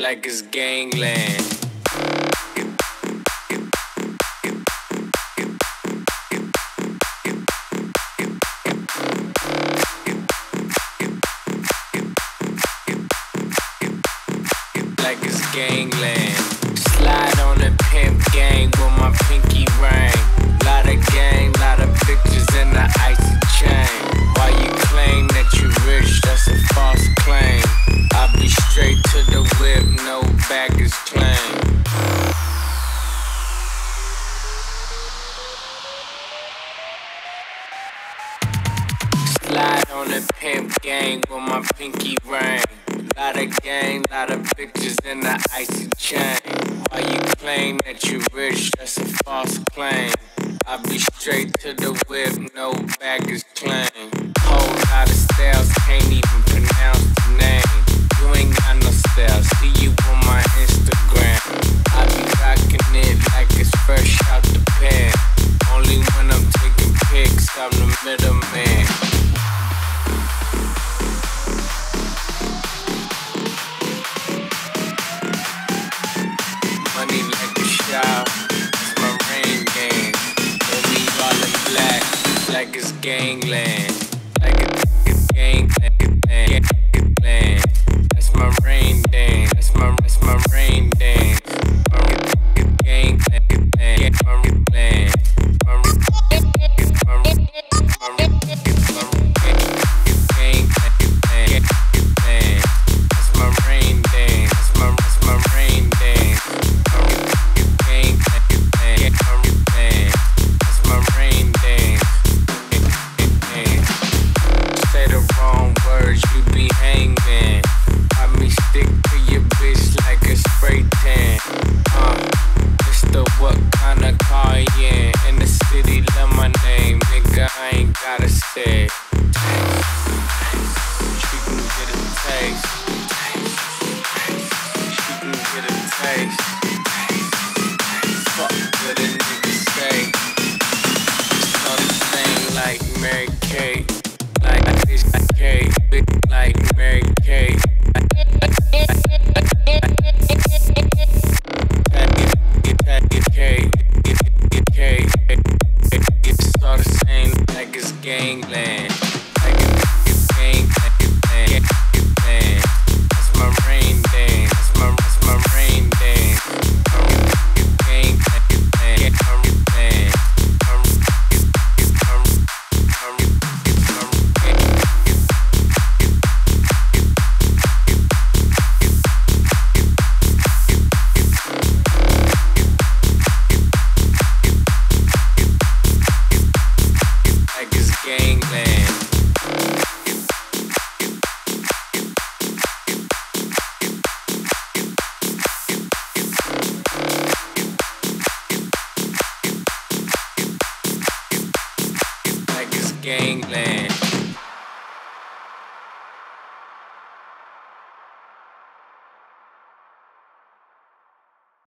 Like it's gangland. Like it's gangland. Slide on a pimp gang with my pinky ring. Lot of gang, lot of pictures in the icy chain. Why you claim that you rich? That's a false claim. I'll be straight to the whip, no baggage claim. Slide on a pimp gang with my pinky ring. Lot of gang, lot of pictures in the icy chain. Why you claim that you rich? That's a false claim. I'll be straight to the whip, no baggage claim. Whole lot of styles, can't even pronounce the name. You ain't got no style, see you on my Instagram. I be rockin' it like it's fresh out the pan. Only when I'm taking pics, I'm the middleman. Money like a shower, it's my rain gang. But we all in black, like it's gangland. Like it's gangland. That's my rain dance. That's my rain dance. Gangland.